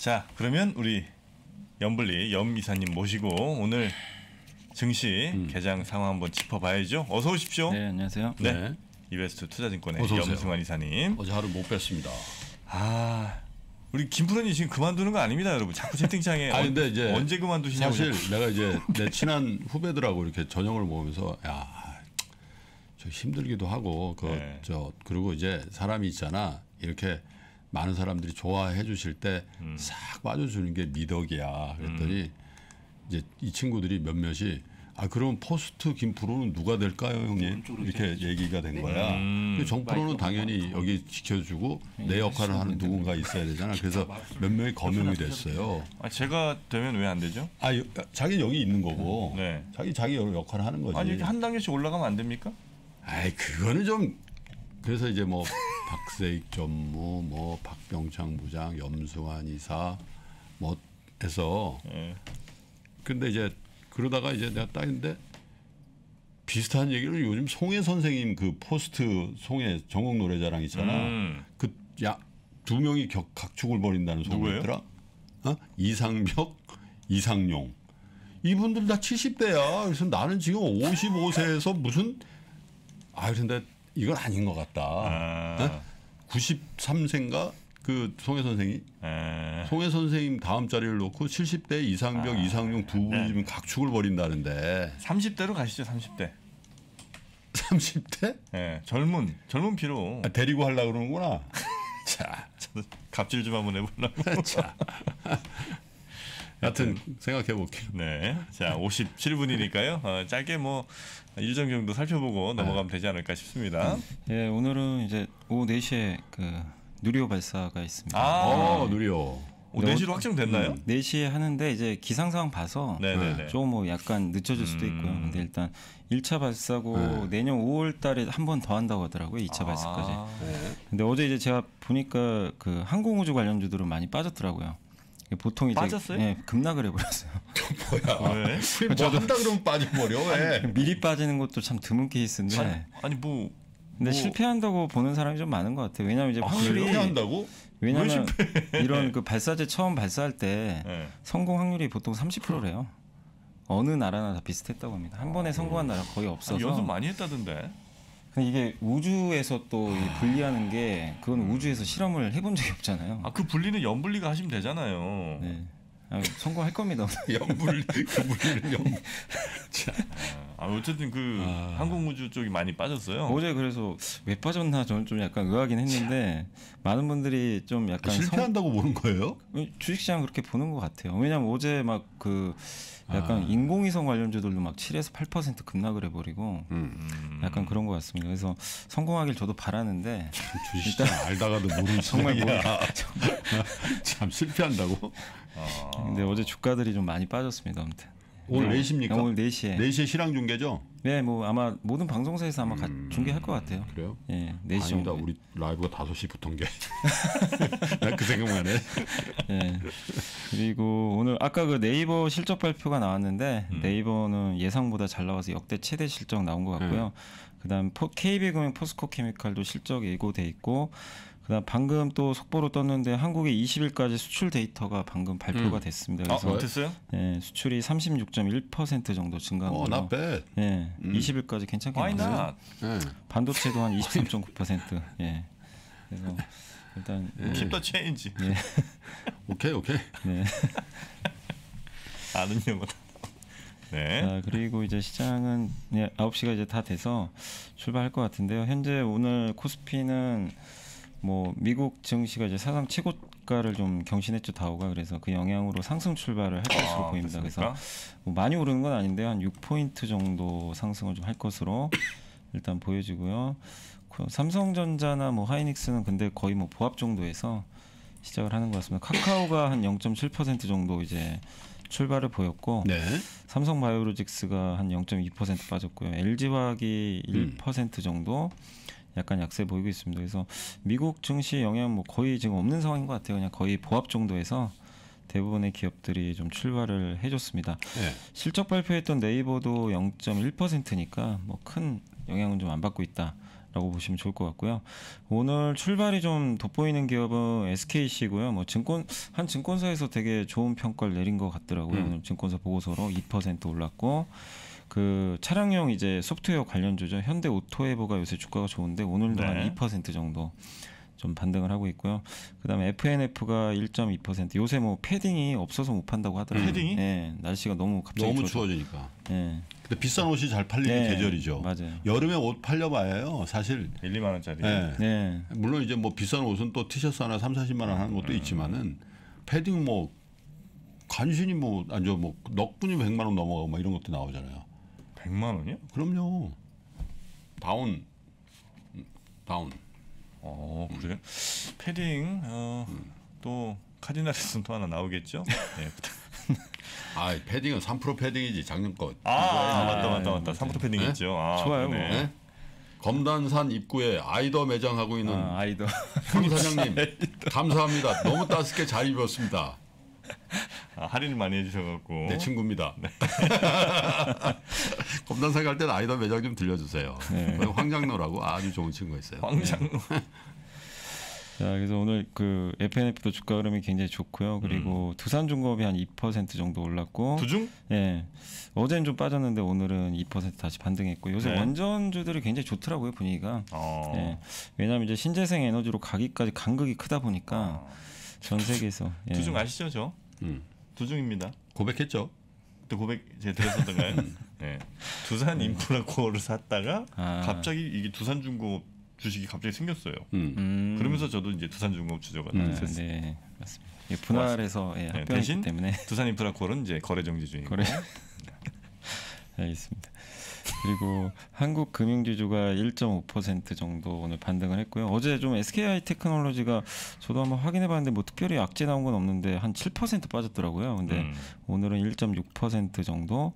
자, 그러면 우리 염블리 염 이사님 모시고 오늘 증시 개장 상황 한번 짚어봐야죠. 어서 오십시오. 네, 안녕하세요. 네, 네. 이베스트 투자증권의 염승환 이사님. 어제 하루 못 뵀습니다. 아, 우리 김프로님 지금 그만두는 거 아닙니다, 여러분. 자꾸 채팅창에 아니, 근데 이제 언제 그만두시냐고. 사실 자꾸. 내가 이제 내 친한 후배들하고 이렇게 저녁을 먹으면서 야, 저 힘들기도 하고 그저 네. 그리고 이제 사람이 있잖아. 이렇게 많은 사람들이 좋아해 주실 때 싹 빠져주는 게 미덕이야. 그랬더니 이제 이 친구들이 몇몇이 아, 그럼 포스트 김프로는 누가 될까요, 형님? 이렇게 얘기가 된 거야. 정프로는 당연히 여기 지켜주고 내 역할을 하는 누군가 있어야 되잖아. 그래서 몇 명이 거명이 됐어요. 아, 제가 되면 왜 안 되죠? 아, 자기 여기 있는 거고. 네. 자기 역할을 하는 거지. 아니, 한 단계씩 올라가면 안 됩니까? 아이, 그거는 좀. 그래서 이제 뭐 박세익 전무, 뭐 박병창 부장, 염승환 이사 뭐 해서. 네. 근데 이제 그러다가 이제 내가 딱인데 비슷한 얘기를 요즘 송혜 선생님 그 포스트 송혜 전국 노래자랑 있잖아. 그 야, 두 명이 각축을 벌인다는 소문이 있더라. 어? 이상벽, 이상용. 이분들 다 70대야. 그래서 나는 지금 55세에서 무슨 아, 근데 이건 아닌 것 같다. 아. 어? 93세인가? 그 송혜 선생이 송혜 선생님 다음 자리를 놓고 70대 이상벽 아, 이상용 두 분이 지금 각축을 벌인다는데 30대로 가시죠. 30대? 네, 젊은 피로. 아, 데리고 하려고 그러는구나. 자, 갑질 좀 한번 해보려고. 자, 하여튼 생각해볼게요. 네, 자 57분이니까요. 짧게 뭐 일정 정도 살펴보고 넘어가면 되지 않을까 싶습니다. 예, 오늘은 이제 오후 4시에 그 누리호 발사가 있습니다. 아, 네. 누리호. 오, 4시로 확정됐나요? 4시에 하는데 이제 기상 상황 봐서 좀 뭐 약간 늦춰질 수도 있고요. 근데 일단 1차 발사고 내년 5월 달에 한 번 더 한다고 하더라고요. 2차 발사까지. 네. 근데 어제 이제 제가 보니까 그 항공우주 관련주들은 많이 빠졌더라고요. 보통 이제 빠졌어요? 네, 급락을 해버렸어요. 뭐야? 왜? 뭐 한다 그러면 빠져버려. 왜? 미리 빠지는 것도 참 드문 케이스인데. 아니 뭐. 근데 실패한다고 보는 사람이 좀 많은 것 같아요. 왜냐면 이제 확률이 실패한다고? 왜냐면 이런 그 발사체 처음 발사할 때 성공 확률이 보통 30%래요. 어느 나라나 다 비슷했다고 합니다. 한 번에 성공한 나라 거의 없어서. 아니, 연습 많이 했다던데. 근데 이게 우주에서 또 분리하는 게 그건 우주에서 실험을 해본 적이 없잖아요. 아, 그 분리는 염분리가 하시면 되잖아요. 네. 아, 성공할 겁니다. 염불, 그 물리를 염. 자, 아, 어쨌든 그 항공우주 쪽이 많이 빠졌어요. 어제 그래서 왜 빠졌나 저는 좀 약간 의아하긴 했는데 많은 분들이 좀 약간 실패한다고 보는 거예요? 주식시장 그렇게 보는 것 같아요. 왜냐면 어제 막 그 약간 인공위성 관련주들도 막 7에서 8% 급락을 해버리고 약간 그런 것 같습니다. 그래서 성공하길 저도 바라는데 주식시장 알다가도 모르는 정말 참 실패한다고. 근데 어제 주가들이 좀 많이 빠졌습니다. 아무튼. 오늘 4시입니까? 오늘 4시에. 4시에 실황 중계죠? 네, 뭐 아마 모든 방송사에서 아마 중계할 것 같아요. 그래요? 예, 4시 정도. 우리 라이브가 5시부터인 게. 난 그 생각만 해. 예. 그리고 오늘 아까 그 네이버 실적 발표가 나왔는데 네이버는 예상보다 잘 나와서 역대 최대 실적 나온 것 같고요. 그다음 KB금융 포스코 케미칼도 실적 예고돼 있고. 그다음 방금 또 속보로 떴는데 한국의 20일까지 수출 데이터가 방금 발표가 됐습니다. 그래서 아, 어땠어요? 예, 수출이 36.1% 정도 증가한 거고. not bad. 예, 20일까지 괜찮게 나왔어요. 반도체도 한 23.9%. 예. 그래서 일단 keep the change. 예. 오케이, 오케이. 네. 아는 영어다. 네. 자, 그리고 이제 시장은 9시가 이제 다 돼서 출발할 것 같은데요. 현재 오늘 코스피는 뭐 미국 증시가 이제 사상 최고가를 좀 경신했죠. 다우가. 그래서 그 영향으로 상승 출발을 할 것으로 보입니다. 그렇습니까? 그래서 뭐 많이 오르는 건 아닌데 한 6포인트 정도 상승을 좀 할 것으로 일단 보여지고요. 삼성전자나 뭐 하이닉스는 근데 거의 뭐 보합 정도에서 시작을 하는 것 같습니다. 카카오가 한 0.7% 정도 이제 출발을 보였고 삼성바이오로직스가 한 0.2% 빠졌고요. LG화학이 1% 정도 약간 약세 보이고 있습니다. 그래서 미국 증시 영향은 뭐 거의 지금 없는 상황인 것 같아요. 그냥 거의 보합 정도에서 대부분의 기업들이 좀 출발을 해줬습니다. 네. 실적 발표했던 네이버도 0.1%니까 뭐 큰 영향은 좀 안 받고 있다. 라고 보시면 좋을 것 같고요. 오늘 출발이 좀 돋보이는 기업은 SKC고요. 뭐 증권사에서 되게 좋은 평가를 내린 것 같더라고요. 오늘 증권사 보고서로 2% 올랐고, 그 차량용 이제 소프트웨어 관련주죠. 현대오토에버가 요새 주가가 좋은데 오늘도 한 2% 정도 좀 반등을 하고 있고요. 그다음에 FNF가 1.2%. 요새 뭐 패딩이 없어서 못 판다고 하더라고요. 패딩이? 네, 날씨가 너무 갑자기 너무 추워지니까. 네. 근데 비싼 옷이 잘 팔리는 계절이죠. 맞아요. 여름에 옷 팔려봐요. 사실 1, 2만 원짜리. 네. 네. 물론 이제 뭐 비싼 옷은 또 티셔츠 하나 3, 40만 원 하는 것도 있지만은 패딩 뭐 간신히 뭐 아니죠 뭐 넉분이 100만 원 넘어가고 막 이런 것도 나오잖아요. 100만 원이요? 그럼요. 다운. 그래요? 패딩 또 카디나리슨 또 하나 나오겠죠? 네. 아, 패딩은 3% 패딩이지 작년 거. 맞다. 3% 패딩 있죠. 네? 좋아요. 네. 뭐. 네? 검단산 입구에 아이더 매장하고 있는 아이더 황 사장님 감사합니다. 너무 따뜻하게 잘 입었습니다. 할인을 많이 해주셔가지고. 내 친구입니다. 네. 검단산 갈 때는 아이더 매장 좀 들려주세요. 네. 황장로라고 아주 좋은 친구가 있어요. 황장로. 네. 자, 그래서 오늘 그 FNF도 주가 흐름이 굉장히 좋고요. 그리고 두산중공업이 한 2% 정도 올랐고. 네. 어제는 좀 빠졌는데 오늘은 2% 다시 반등했고. 요새 원전주들이 굉장히 좋더라고요, 분위기가. 네. 왜냐하면 이제 신재생 에너지로 가기까지 간극이 크다 보니까. 전 세계에서 두중 아시죠, 저? 두중입니다. 고백했죠. 그때 고백 제가 드렸었던가요? 네. 두산 인프라코어를 샀다가 갑자기 이게 두산중공업 주식이 갑자기 생겼어요. 그러면서 저도 이제 두산중공업 주저가 됐어요. 네, 맞습니다. 예, 분할해서 합병했기 때문에 두산 인프라코어는 이제 거래 정지 중이고. 알겠습니다. 그리고 한국금융지주가 1.5% 정도 오늘 반등을 했고요. 어제 좀 SKI 테크놀로지가 저도 한번 확인해봤는데 뭐 특별히 악재 나온 건 없는데 한 7% 빠졌더라고요. 근데 오늘은 1.6% 정도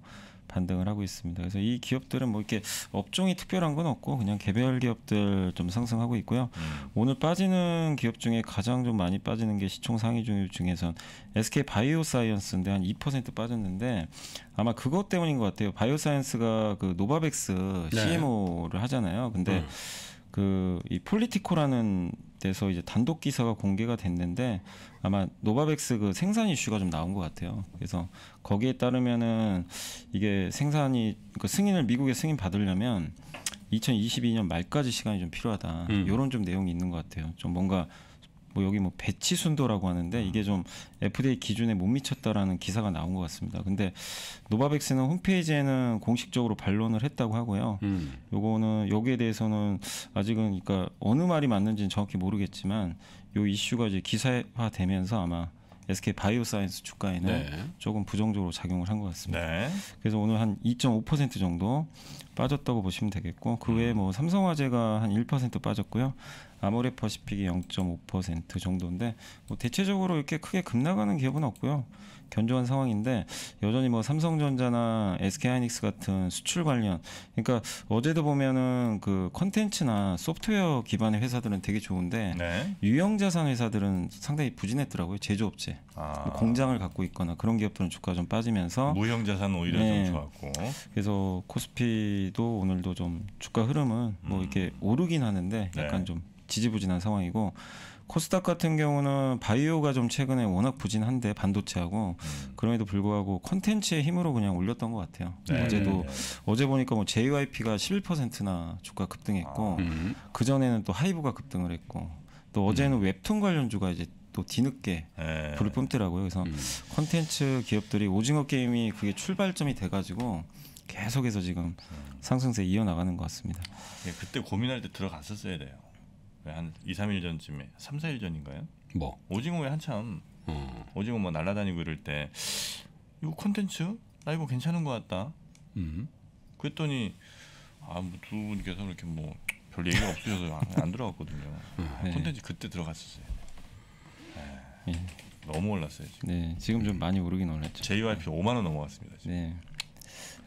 반등을 하고 있습니다. 그래서 이 기업들은 뭐 이렇게 업종이 특별한 건 없고 그냥 개별 기업들 좀 상승하고 있고요. 오늘 빠지는 기업 중에 가장 좀 많이 빠지는 게 시총 상위 중에선 SK바이오사이언스인데 한 2% 빠졌는데 아마 그것 때문인 것 같아요. 바이오사이언스가 그 노바백스 CMO를 하잖아요. 근데 그 이 폴리티코라는 데서 이제 단독 기사가 공개가 됐는데 아마 노바백스 그 생산 이슈가 좀 나온 것 같아요. 그래서 거기에 따르면은 이게 생산이 그 승인을 미국에 승인 받으려면 2022년 말까지 시간이 좀 필요하다. 이런 좀 내용이 있는 것 같아요. 좀 뭔가 뭐 여기 뭐 배치 순도라고 하는데 이게 좀 FDA 기준에 못 미쳤다라는 기사가 나온 것 같습니다. 근데 노바백스는 홈페이지에는 공식적으로 반론을 했다고 하고요. 요거는 여기에 대해서는 아직은 그러니까 어느 말이 맞는지는 정확히 모르겠지만 요 이슈가 이제 기사화되면서 아마 SK 바이오사이언스 주가에는 조금 부정적으로 작용을 한 것 같습니다. 그래서 오늘 한 2.5% 정도 빠졌다고 보시면 되겠고 그 외에 뭐 삼성화재가 한 1% 빠졌고요. 아모레퍼시픽이 0.5% 정도인데 뭐 대체적으로 이렇게 크게 급락하는 기업은 없고요. 견조한 상황인데 여전히 뭐 삼성전자나 SK하이닉스 같은 수출 관련 그러니까 어제도 보면은 그 컨텐츠나 소프트웨어 기반의 회사들은 되게 좋은데 유형자산 회사들은 상당히 부진했더라고요. 제조업체 뭐 공장을 갖고 있거나 그런 기업들은 주가가 좀 빠지면서 무형자산 오히려 좀 좋았고 그래서 코스피도 오늘도 좀 주가 흐름은 뭐 이렇게 오르긴 하는데 약간 좀 지지부진한 상황이고 코스닥 같은 경우는 바이오가 좀 최근에 워낙 부진한데 반도체하고 그럼에도 불구하고 컨텐츠의 힘으로 그냥 올렸던 것 같아요. 어제도 어제 보니까 뭐 JYP가 11%나 주가 급등했고 그 전에는 또 하이브가 급등을 했고 또 어제는 웹툰 관련주가 이제 또 뒤늦게 불을 뿜더라고요. 그래서 컨텐츠 기업들이 오징어 게임이 그게 출발점이 돼가지고 계속해서 지금 상승세 이어나가는 것 같습니다. 예, 그때 고민할 때 들어갔었어야 돼요. 한 2, 3일 전쯤에 3, 4일 전인가요? 뭐 오징어 왜 한참 오징어 뭐 날아다니고 이럴 때 이거 콘텐츠? 나 이거 괜찮은 것 같다 그랬더니 아, 뭐 두 분께서 이렇게 뭐 별 얘기가 없으셔서 안 들어갔거든요. 콘텐츠 그때 들어갔었어요. 너무 올랐어요 지금. 지금 좀 많이 오르긴 올랐죠. JYP 5만 원 넘어갔습니다 지금.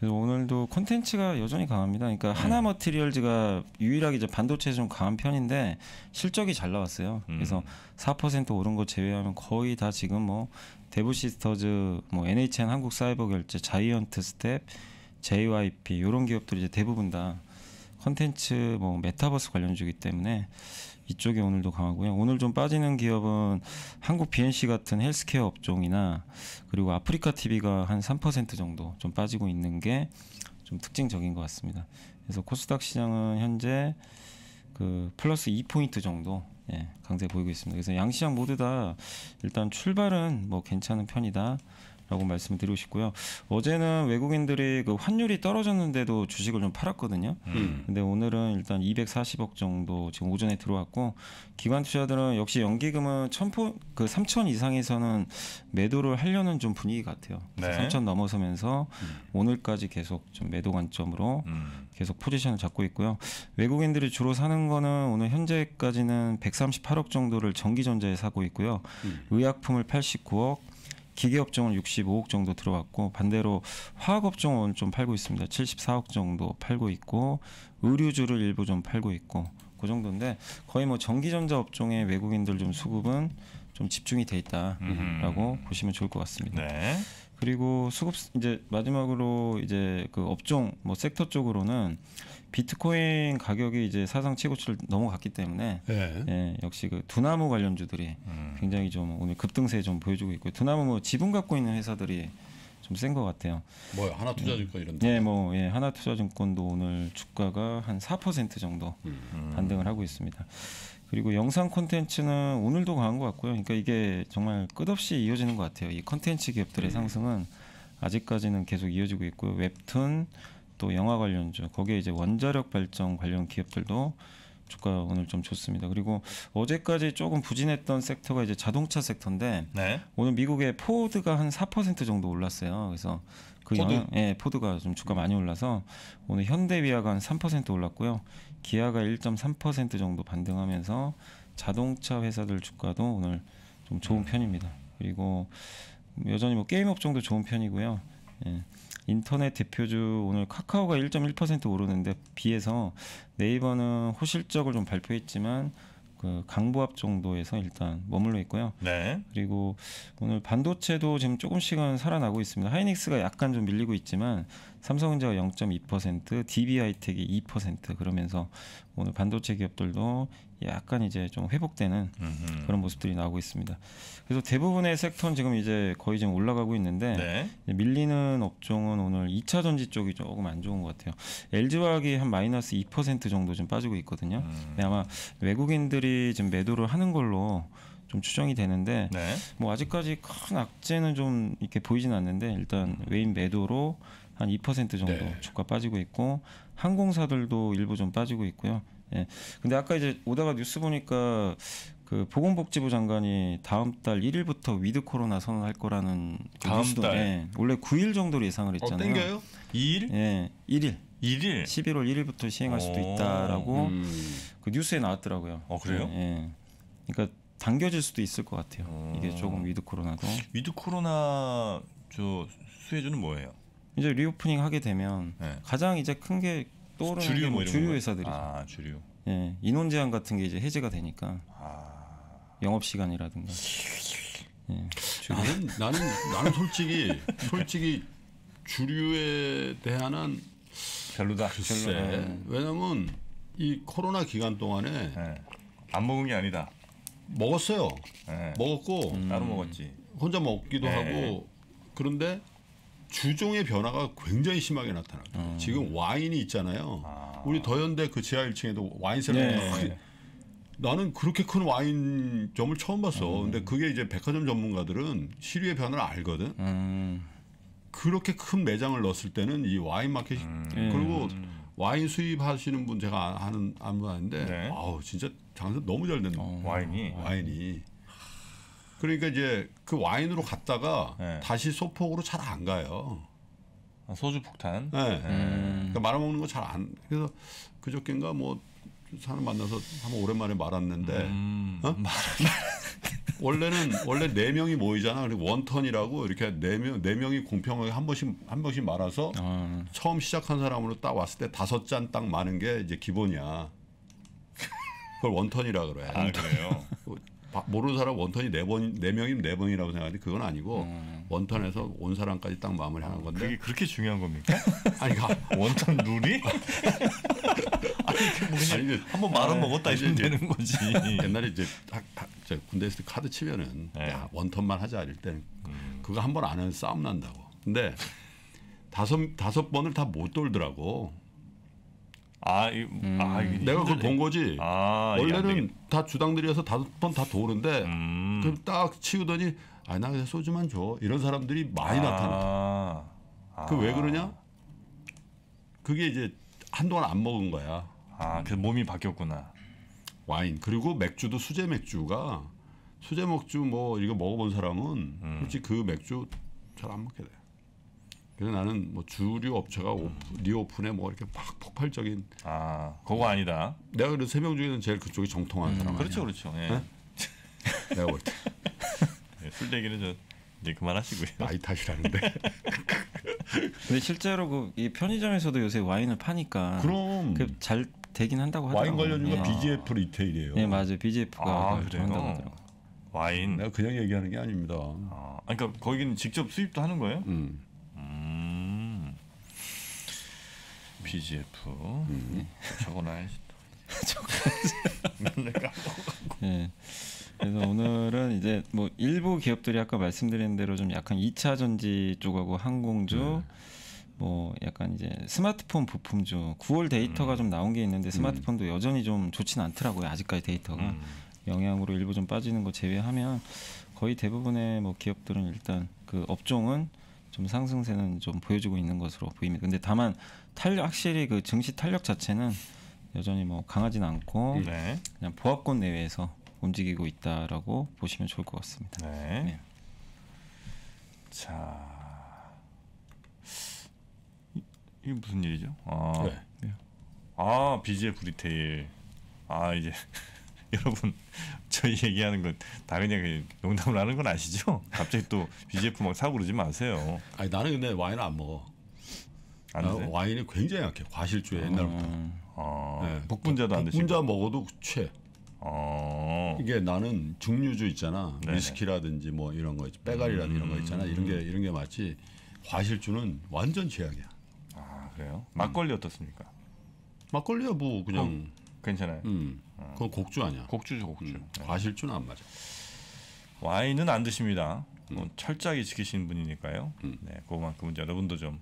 그래서 오늘도 콘텐츠가 여전히 강합니다. 그러니까 하나 머티리얼즈가 유일하게 이제 반도체에서 좀 강한 편인데 실적이 잘 나왔어요. 그래서 4% 오른 거 제외하면 거의 다 지금 뭐 데브시스터즈, 뭐 NHN 한국 사이버 결제, 자이언트스텝, JYP 이런 기업들이 이제 대부분 다 컨텐츠 뭐 메타버스 관련주이기 때문에 이쪽에 오늘도 강하고요. 오늘 좀 빠지는 기업은 한국BNC 같은 헬스케어 업종이나 그리고 아프리카 TV가 한 3% 정도 좀 빠지고 있는 게 좀 특징적인 것 같습니다. 그래서 코스닥 시장은 현재 그 플러스 2포인트 정도 예, 강세 보이고 있습니다. 그래서 양시장 모두 다 일단 출발은 뭐 괜찮은 편이다 라고 말씀드리고 싶고요. 어제는 외국인들이 그 환율이 떨어졌는데도 주식을 좀 팔았거든요. 근데 오늘은 일단 240억 정도 지금 오전에 들어왔고, 기관 투자들은 역시 연기금은 3,000 이상에서는 매도를 하려는 좀 분위기 같아요. 네. 3,000 넘어서면서 오늘까지 계속 좀 매도 관점으로 계속 포지션을 잡고 있고요. 외국인들이 주로 사는 거는 오늘 현재까지는 138억 정도를 전기전자에 사고 있고요. 의약품을 89억, 기계업종은 65억 정도 들어왔고, 반대로 화학업종은 좀 팔고 있습니다. 74억 정도 팔고 있고, 의류주를 일부 좀 팔고 있고, 그 정도인데 거의 뭐 전기전자 업종의 외국인들 좀 수급은 좀 집중이 돼 있다라고 보시면 좋을 것 같습니다. 네. 그리고 수급 이제 마지막으로 이제 그 업종 뭐 섹터 쪽으로는 비트코인 가격이 이제 사상 최고치를 넘어갔기 때문에 예. 예, 역시 그 두나무 관련주들이 굉장히 좀 오늘 급등세 좀 보여주고 있고요. 두나무 뭐 지분 갖고 있는 회사들이 좀 센 것 같아요. 뭐요? 하나투자증권 이런 데? 예, 뭐 예, 하나투자증권도 오늘 주가가 한 4% 정도 반등을 하고 있습니다. 그리고 영상 콘텐츠는 오늘도 강한 것 같고요. 그러니까 이게 정말 끝없이 이어지는 것 같아요. 이 콘텐츠 기업들의 상승은 아직까지는 계속 이어지고 있고요. 웹툰 또 영화 관련주, 거기에 이제 원자력 발전 관련 기업들도 주가 오늘 좀 좋습니다. 그리고 어제까지 조금 부진했던 섹터가 이제 자동차 섹터인데 네. 오늘 미국의 포드가 한 4% 정도 올랐어요. 그래서 그 포드? 예, 포드가 좀 주가 많이 올라서 오늘 현대위아가 한 3% 올랐고요. 기아가 1.3% 정도 반등하면서 자동차 회사들 주가도 오늘 좀 좋은 편입니다. 그리고 여전히 뭐 게임 업종도 좋은 편이고요. 예. 인터넷 대표주 오늘 카카오가 1.1% 오르는데 비해서 네이버는 호실적을 좀 발표했지만 그 강보합 정도에서 일단 머물러 있고요. 네. 그리고 오늘 반도체도 지금 조금씩은 살아나고 있습니다. 하이닉스가 약간 좀 밀리고 있지만 삼성전자가 0.2%, DB하이텍이 2% 그러면서 오늘 반도체 기업들도 약간 이제 좀 회복되는 그런 모습들이 나오고 있습니다. 그래서 대부분의 섹터는 지금 이제 거의 지금 올라가고 있는데 네. 밀리는 업종은 오늘 2차 전지 쪽이 조금 안 좋은 것 같아요. LG화학이 한 마이너스 2% 정도 좀 빠지고 있거든요. 근데 아마 외국인들이 지금 매도를 하는 걸로 좀 추정이 되는데 네. 뭐 아직까지 큰 악재는 좀 이렇게 보이진 않는데 일단 외인 매도로 한 2% 정도 네. 주가 빠지고 있고, 항공사들도 일부 좀 빠지고 있고요. 예. 근데 아까 이제 오다가 뉴스 보니까 그 보건복지부 장관이 다음 달 1일부터 위드 코로나 선언할 거라는 다음 그 달 예. 원래 9일 정도로 예상을 했잖아요. 땡겨요? 2일? 예. 1일. 11월 1일부터 시행할 수도 있다라고 그 뉴스에 나왔더라고요. 어, 그래요? 예. 그러니까 당겨질 수도 있을 것 같아요. 이게 조금 위드 코로나도. 위드 코로나 저 수혜주는 뭐예요? 이제 리오프닝 하게 되면 네. 가장 이제 큰 게 떠오르는 주류, 게 뭐 주류 회사들이죠. 아, 주류. 예, 인원 제한 같은 게 이제 해제가 되니까 영업 시간이라든가. 예, 나는 솔직히 주류에 대한은 별로다. 글쎄. 왜냐면 이 코로나 기간 동안에 네. 안 먹은 게 아니다. 먹었어요. 네. 먹었고 따로 먹었지. 혼자 먹기도 네. 하고. 그런데 주종의 변화가 굉장히 심하게 나타나요. 지금 와인이 있잖아요. 우리 더현대 그 지하 1층에도 와인셀러가 네. 나는 그렇게 큰 와인점을 처음 봤어. 근데 그게 이제 백화점 전문가들은 시류의 변화를 알거든. 그렇게 큰 매장을 넣었을 때는 이 와인 마켓이 그리고 와인 수입하시는 분 제가 아는 분 아닌데 네. 아우 진짜 장사 너무 잘 됐네. 와인이. 그러니까 이제 그 와인으로 갔다가 네. 다시 소폭으로 잘 안 가요. 아, 소주 폭탄. 네. 그러니까 말아먹는 거 잘 안. 그래서 그저께인가 뭐 사람 만나서 한번 오랜만에 말았는데. 어? 원래 4명이 모이잖아. 그리고 원턴이라고 이렇게 4명이 공평하게 한 번씩 말아서 처음 시작한 사람으로 딱 왔을 때 5잔 딱 마는 게 이제 기본이야. 그걸 원턴이라 그래. 아, 그래요. 모르는 사람 원턴이 4번, 4명이면 4번이라고 생각하는데 그건 아니고 원턴에서 온 사람까지 딱 마무리하는 건데. 그게 그렇게 중요한 겁니까? 아니, 원턴 룰이? 아니, 한번 말아먹었다 이러면 되는 거지. 옛날에 이제 군대 있을 때 카드 치면은 야, 원턴만 하자 이럴 때는 그거 한 번 안 하면 싸움 난다고. 근데 다섯 번을 다 못 돌더라고. 내가 그걸 본 거지. 원래는 다 주당들이어서 5번 다 도는데 그럼 딱 치우더니 아, 나 그냥 소주만 줘. 이런 사람들이 많이 나타나. 그 왜 그러냐? 그게 이제 한동안 안 먹은 거야. 아, 그래서 몸이 바뀌었구나. 와인 그리고 맥주도 수제 맥주 뭐 이거 먹어본 사람은 솔직히 그 맥주 잘 안 먹게 돼. 그래서 나는 뭐 주류 업체가 리오픈에 뭐 이렇게 막 폭발적인 그거 아니다. 내가 그래도 3명 중에는 제일 그쪽이 정통한 사람. 그렇죠, 그렇죠. 예. 네? 내가 볼 때. 네, 술 얘기는 저 이제 그만하시고요. 나이 탓이라는데. 근데 실제로 그 이 편의점에서도 요새 와인을 파니까 그럼 잘 되긴 한다고 하더라고요. 와인 관련주가 BGF리테일이에요. 네, 맞아요. BGF가 한다고 하더라고요. 와인. 내가 그냥 얘기하는 게 아닙니다. 그러니까 거기는 직접 수입도 하는 거예요? BGF. 적어놔야지. 네. 그래서 오늘은 이제 뭐 일부 기업들이 아까 말씀드린 대로 좀 약간 2차 전지 쪽하고 항공주, 뭐 약간 이제 스마트폰 부품주. 9월 데이터가 좀 나온 게 있는데 스마트폰도 여전히 좀 좋진 않더라고요. 아직까지 데이터가. 영향으로 일부 좀 빠지는 거 제외하면 거의 대부분의 뭐 기업들은 일단 그 업종은 좀 상승세는 좀 보여주고 있는 것으로 보입니다. 근데 다만 확실히 그 증시 탄력 자체는 여전히 뭐 강하진 않고 그냥 보합권 내외에서 움직이고 있다라고 보시면 좋을 것 같습니다. 네. 자, 이게 무슨 일이죠? BGF리테일. 이제 여러분 저희 얘기하는 건 다 그냥 농담을 하는 건 아시죠? 갑자기 또 BGF 막 사고 그러지 마세요. 아니, 나는 근데 와인을 안 먹어. 와인이 굉장히 약해. 과실주야 옛날부터. 네. 복분자도 안 드시고. 복분자 먹어도 취해. 이게 나는 증류주 있잖아. 위스키라든지 뭐 이런 거 있지. 빼갈이라든지 이런 거 있잖아. 이런 게 맞지. 과실주는 완전 죄악이야. 아, 그래요? 막걸리 어떻습니까? 막걸리야 뭐 그냥. 괜찮아요. 그건 곡주 아니야. 곡주죠, 곡주. 과실주는 안 맞아. 와인은 안 드십니다. 철저하게 지키시는 분이니까요. 네, 그만큼은 여러분도 좀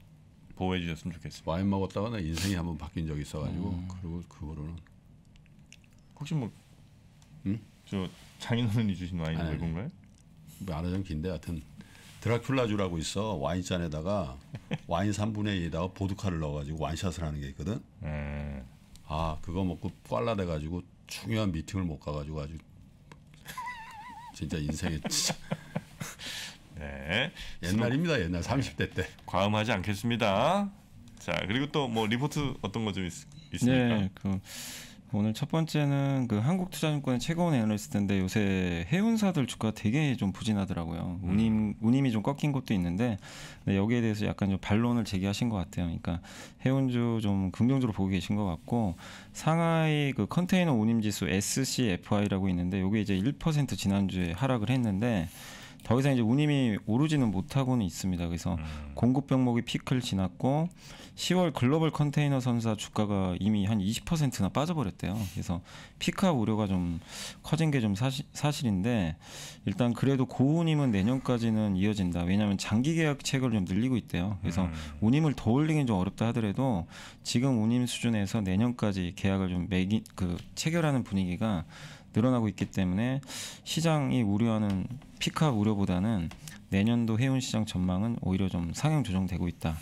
보호해 주셨으면 좋겠습니다. 와인 먹었다가 내 인생이 한번 바뀐 적이 있어가지고 그리고 그거로는 혹시 뭐 저 장인어른이 주신 와인 말고인가요? 뭐 아나좀 긴데 하여튼 드라큘라주라고 있어. 와인잔에다가 와인 3분의 2에다가 보드카를 넣어가지고 와인샷을 하는 게 있거든. 그거 먹고 꽈라돼 가지고 중요한 미팅을 못 가가지고 아주 진짜 인생에 네, 옛날입니다. 옛날 30대 때. 과음하지 않겠습니다. 자, 그리고 또 뭐 리포트 어떤 거 좀 있습니까? 네, 그 오늘 첫 번째는 그 한국투자증권의 최고원 애널리스트인데 요새 해운사들 주가 되게 좀 부진하더라고요. 운임이 좀 꺾인 것도 있는데 여기에 대해서 약간 좀 반론을 제기하신 것 같아요. 그러니까 해운주 좀 긍정적으로 보고 계신 것 같고 상하이 그 컨테이너 운임지수 SCFI라고 있는데 이게 이제 1% 지난주에 하락을 했는데 더 이상 이제 운임이 오르지는 못하고는 있습니다. 그래서 공급 병목이 피크를 지났고 10월 글로벌 컨테이너 선사 주가가 이미 한 20%나 빠져버렸대요. 그래서 피크업 우려가 좀 커진 게 좀 사실인데 일단 그래도 고운임은 내년까지는 이어진다. 왜냐하면 장기 계약 체결을 좀 늘리고 있대요. 그래서 운임을 더 올리긴 좀 어렵다 하더라도 지금 운임 수준에서 내년까지 계약을 좀 체결하는 분위기가 늘어나고 있기 때문에 시장이 우려하는 피크업 우려보다는 내년도 해운 시장 전망은 오히려 좀 상향 조정되고 있다.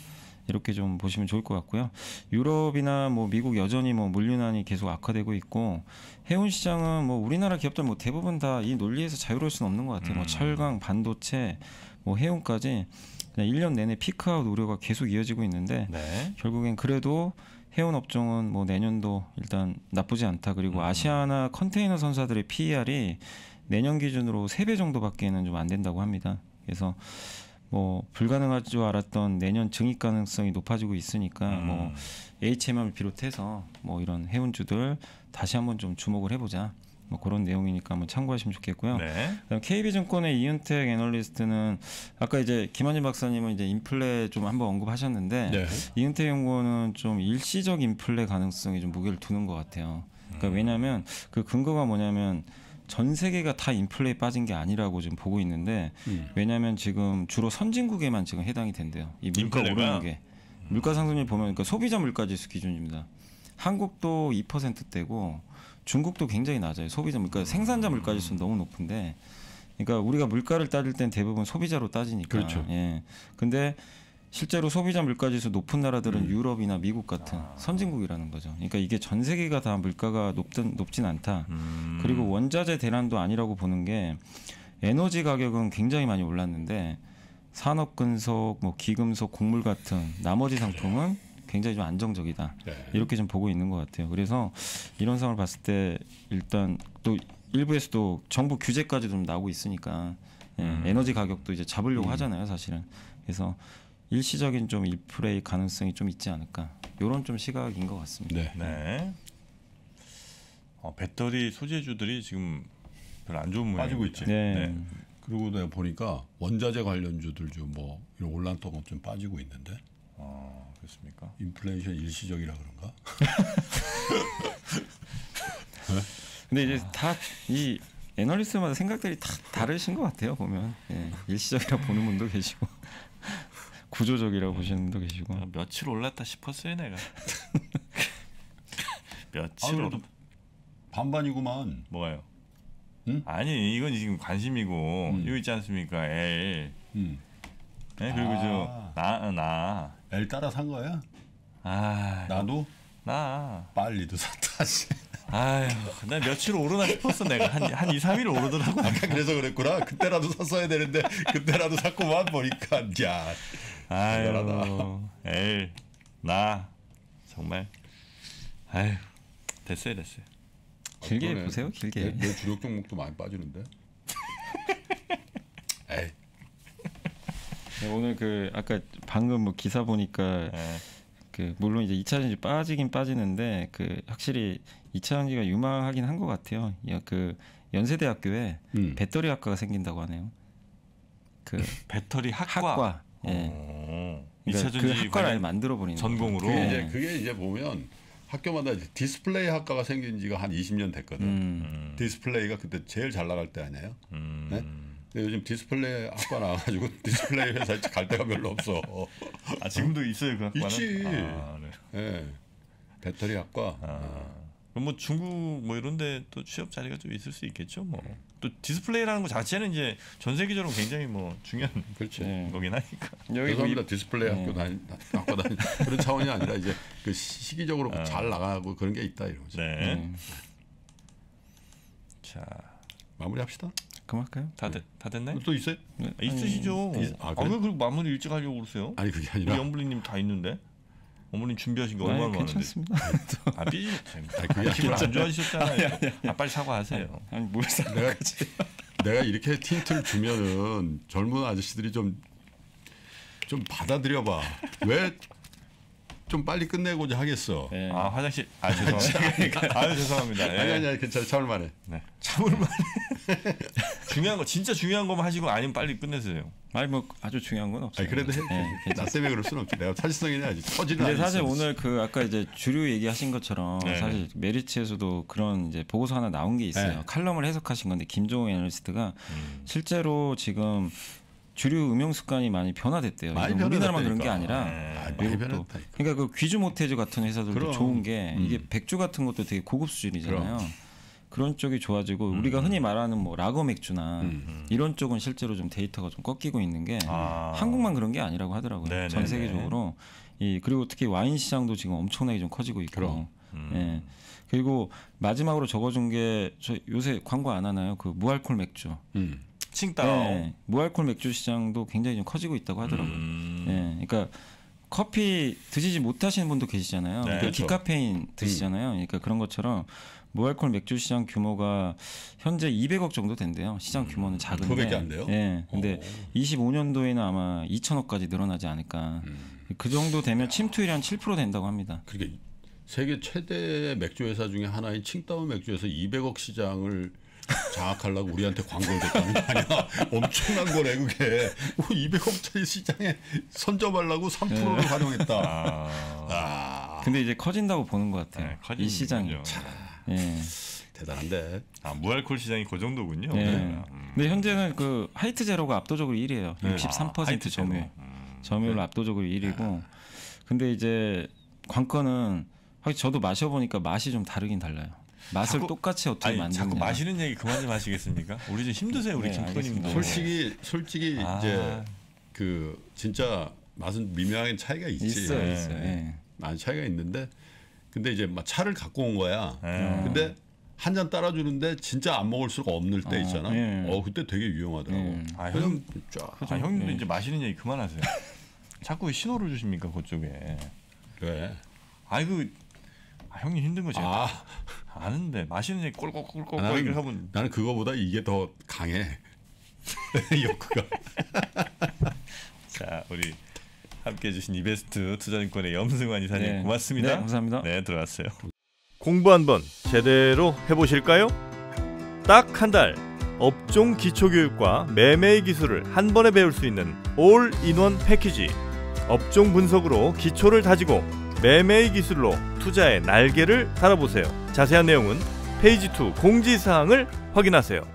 이렇게 좀 보시면 좋을 것 같고요. 유럽이나 뭐 미국 여전히 뭐 물류난이 계속 악화되고 있고 해운 시장은 뭐 우리나라 기업들 뭐 대부분 다 이 논리에서 자유로울 수는 없는 것 같아요. 뭐 철강, 반도체, 뭐 해운까지 그냥 1년 내내 피크아웃 우려가 계속 이어지고 있는데 결국엔 그래도 해운 업종은 뭐 내년도 일단 나쁘지 않다. 그리고 아시아나 컨테이너 선사들의 PER이 내년 기준으로 3배 정도밖에는 좀 안 된다고 합니다. 그래서 뭐 불가능할 줄 알았던 내년 증익 가능성이 높아지고 있으니까 뭐 HMM을 비롯해서 뭐 이런 해운주들 다시 한번 좀 주목을 해보자. 뭐 그런 내용이니까 한번 참고하시면 좋겠고요. 네. KB증권의 이은택 애널리스트는 아까 이제 김한진 박사님은 이제 인플레 좀 한번 언급하셨는데 네. 이은택 연구원은 좀 일시적 인플레 가능성이 좀 무게를 두는 것 같아요. 그러니까 왜냐하면 그 근거가 뭐냐면 전 세계가 다 인플레에 빠진 게 아니라고 지금 보고 있는데 왜냐하면 지금 주로 선진국에만 지금 해당이 된대요. 이 물가 오르는 게 물가 상승률 보면 그러니까 소비자 물가지수 기준입니다. 한국도 2%대고 중국도 굉장히 낮아요. 소비자 물가 생산자 물가지수는 너무 높은데 그러니까 우리가 물가를 따질 땐 대부분 소비자로 따지니까. 그렇죠. 예. 근데 실제로 소비자 물가지수 높은 나라들은 유럽이나 미국 같은 선진국이라는 거죠. 그러니까 이게 전 세계가 다 물가가 높진 않다. 그리고 원자재 대란도 아니라고 보는 게 에너지 가격은 굉장히 많이 올랐는데 산업근속, 뭐 기금속, 곡물 같은 나머지 상품은 굉장히 좀 안정적이다. 네. 이렇게 좀 보고 있는 것 같아요. 그래서 이런 상황을 봤을 때 일단 또 일부에서도 정부 규제까지 좀 나오고 있으니까 예, 에너지 가격도 이제 잡으려고 하잖아요, 사실은. 그래서 일시적인 좀 인플레이 가능성이 좀 있지 않을까 이런 좀 시각인 것 같습니다. 네. 네. 배터리 소재주들이 지금 별로 안 좋은 모양입니다. 빠지고 있지. 네. 네. 그리고 내가 보니까 원자재 관련주들 좀 뭐 이런 올랐던 것 좀 빠지고 있는데. 아 그렇습니까? 인플레이션 일시적이라 그런가? 네? 근데 이제 다 이 애널리스트마다 생각들이 다 다르신 것 같아요 보면. 예, 일시적이라 보는 분도 계시고. 구조적이라고 보시는 분도 계시고. 야, 며칠 올랐다 싶었어요 내가. 며칠 올랐 반반이구만. 뭐가요? 응? 아니 이건 지금 관심이고 이거 있지 않습니까? L. 네, 그리고 나. L 따라 산 거야? 아 나도? 나. 빨리도 샀다. 아유, 난 며칠 오르나 싶었어 내가 한 2, 3일 오르더라고. 아까 그래서 그랬구나. 그때라도 샀어야 되는데 그때라도 샀고만 보니까 야. 아유, 에이, 나 정말 아유 됐어요. 아, 길게 그러네. 보세요 길게. 내 주력 종목도 많이 빠지는데. 에이. 네, 오늘 그 아까 방금 뭐 기사 보니까. 에이. 그 물론 이제 2차전지 빠지긴 빠지는데 그 확실히 2차전지가 유망하긴 한 것 같아요. 그 연세대학교에 배터리 학과가 생긴다고 하네요. 그 배터리 학과. 예. 그러니까 2차전지 그 학과를 아예 만들어 버리는 전공으로. 그게 이제 보면 학교마다 이제 디스플레이 학과가 생긴 지가 한 20년 됐거든. 디스플레이가 그때 제일 잘 나갈 때 아니에요? 네? 요즘 디스플레이 학과 나와가지고 디스플레이 회사에 갈 데가 별로 없어. 아 지금도 있어요 그 학과는? 있지. 아, 네. 네. 배터리 학과. 아. 그럼 뭐 중국 뭐 이런데 또 취업 자리가 좀 있을 수 있겠죠 뭐. 또 디스플레이라는 거 자체는 이제 전 세계적으로 굉장히 뭐 중요한 그렇죠. 거긴 하니까. 여기가 디스플레이 학과 다니 그런 차원이 아니라 이제 그 시기적으로 아. 잘 나가고 그런 게 있다 이러죠. 네. 자 마무리합시다. 그만할까요? 다 됐나요? 또 있어요? 네. 있으시죠. 아, 그래? 왜 그렇게 마무리 일찍 하려고 그러세요? 아니 그게 아니라 우리 염블리님 다 있는데 어머님 준비하신 게 얼마나 많은데. 괜찮습니다. 아 기분 안 좋아지셨잖아요. 아니. 아 빨리 사과하세요. 아니 뭘 사과하지. 내가 이렇게 틴트를 주면은 젊은 아저씨들이 좀 받아들여봐. 왜? 좀 빨리 끝내고자 하겠어. 네. 아 화장실. 아 죄송합니다. 아 죄송합니다. 네. 아니 괜찮아 참을만해. 네. 참을만해. 중요한 거 진짜 중요한 거만 하시고 아니면 빨리 끝내세요. 아니 뭐 아주 중요한 건 없어요. 아니, 그래도 나 때문에 그럴 수는 없지. 내가 사실성이냐 아직 터지는. 근데 사실 오늘 그 아까 이제 주류 얘기하신 것처럼 네. 사실 메리츠에서도 그런 이제 보고서 하나 나온 게 있어요. 네. 칼럼을 해석하신 건데 김종호 애널리스트가 실제로 지금. 주류 음영 습관이 많이 변화됐대요. 우리나라만 그런 게 아니라 미국도. 그러니까 그 귀주모테즈 같은 회사들도 그럼. 좋은 게 이게 백주 같은 것도 되게 고급 수준이잖아요. 그럼. 그런 쪽이 좋아지고 우리가 흔히 말하는 뭐 라거 맥주나 이런 쪽은 실제로 좀 데이터가 좀 꺾이고 있는 게 한국만 그런 게 아니라고 하더라고요. 네네네. 전 세계적으로. 이 그리고 특히 와인 시장도 지금 엄청나게 좀 커지고 있고. 그럼. 예. 그리고 마지막으로 적어준 게 저 요새 광고 안 하나요? 그 무알콜 맥주. 칭따오. 네, 무알콜 맥주 시장도 굉장히 좀 커지고 있다고 하더라고요. 네, 그러니까 커피 드시지 못하시는 분도 계시잖아요. 네, 그러니까 디카페인 드시잖아요. 그러니까 그런 것처럼 무알콜 맥주 시장 규모가 현재 200억 정도 된대요. 시장 규모는 작은데. 200억이 안 돼요? 네, 근데 25년도에는 아마 2,000억까지 늘어나지 않을까. 그 정도 되면 침투율이 한 7% 된다고 합니다. 그러니까 세계 최대 맥주 회사 중에 하나인 칭따오 맥주에서 200억 시장을 장악하려고 우리한테 광고를 줬다는 거 아니야? 엄청난 거래 그게. 200억짜리 시장에 선점하려고 3%를 활용했다. 근데 이제 커진다고 보는 것 같아요. 네, 커진 이 시장이. 예. 대단한데. 무알콜 시장이 그 정도군요. 예. 근데 현재는 그 하이트 제로가 압도적으로 1위예요. 63% 점유율 압도적으로 1위고. 근데 이제 관건은 저도 마셔보니까 맛이 좀 다르긴 달라요. 맛을 자꾸, 똑같이 어떻게 만드냐. 자꾸 마시는 얘기 그만 좀 하시겠습니까? 우리 좀 힘드세요, 우리 김프로님도. 솔직히 이제 그 진짜 맛은 미묘한 차이가 있지. 있어요. 예. 많은 차이가 있는데, 근데 이제 막 차를 갖고 온 거야. 근데 한 잔 따라주는데 진짜 안 먹을 수가 없는 때 있잖아. 그때 되게 유용하더라고. 형님도 이제 마시는 얘기 그만하세요. 자꾸 신호를 주십니까 그쪽에? 왜? 형님 힘든 거 제가 아는데 마시는 얘기 꼴꼴꼴꼴 얘기를 하면 나는 그거보다 이게 더 강해. 욕구가. 자, 우리 함께해 주신 이베스트 투자증권의 염승환 이사님 고맙습니다. 네, 감사합니다. 네, 들어갔어요. 공부 한번 제대로 해보실까요? 딱 한 달 업종 기초교육과 매매의 기술을 한 번에 배울 수 있는 올인원 패키지. 업종 분석으로 기초를 다지고 매매의 기술로 투자의 날개를 달아보세요. 자세한 내용은 페이지 2 공지사항을 확인하세요.